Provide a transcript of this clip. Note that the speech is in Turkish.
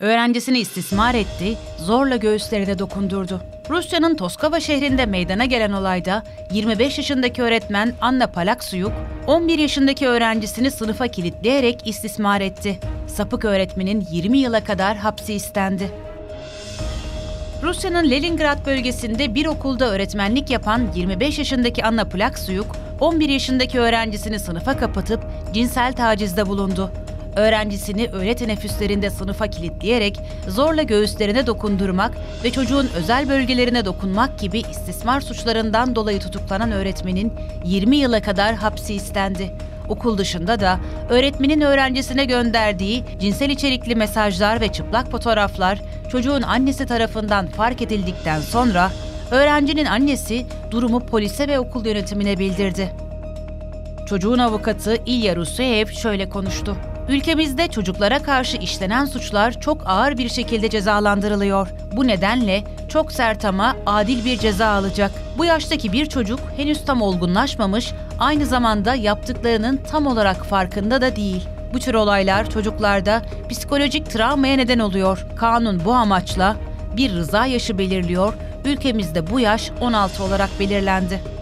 Öğrencisini istismar etti, zorla göğüslerine dokundurdu. Rusya'nın Toskava şehrinde meydana gelen olayda 25 yaşındaki öğretmen Anna Plaksyuk, 11 yaşındaki öğrencisini sınıfa kilitleyerek istismar etti. Sapık öğretmenin 20 yıla kadar hapsi istendi. Rusya'nın Leningrad bölgesinde bir okulda öğretmenlik yapan 25 yaşındaki Anna Plaksyuk, 11 yaşındaki öğrencisini sınıfa kapatıp cinsel tacizde bulundu. Öğrencisini öğle teneffüslerinde sınıfa kilitleyerek zorla göğüslerine dokundurmak ve çocuğun özel bölgelerine dokunmak gibi istismar suçlarından dolayı tutuklanan öğretmenin 20 yıla kadar hapsi istendi. Okul dışında da öğretmenin öğrencisine gönderdiği cinsel içerikli mesajlar ve çıplak fotoğraflar çocuğun annesi tarafından fark edildikten sonra öğrencinin annesi durumu polise ve okul yönetimine bildirdi. Çocuğun avukatı İlya Ruseyev şöyle konuştu. Ülkemizde çocuklara karşı işlenen suçlar çok ağır bir şekilde cezalandırılıyor. Bu nedenle çok sert ama adil bir ceza alacak. Bu yaştaki bir çocuk henüz tam olgunlaşmamış, aynı zamanda yaptıklarının tam olarak farkında da değil. Bu tür olaylar çocuklarda psikolojik travmaya neden oluyor. Kanun bu amaçla bir rıza yaşı belirliyor. Ülkemizde bu yaş 16 olarak belirlendi.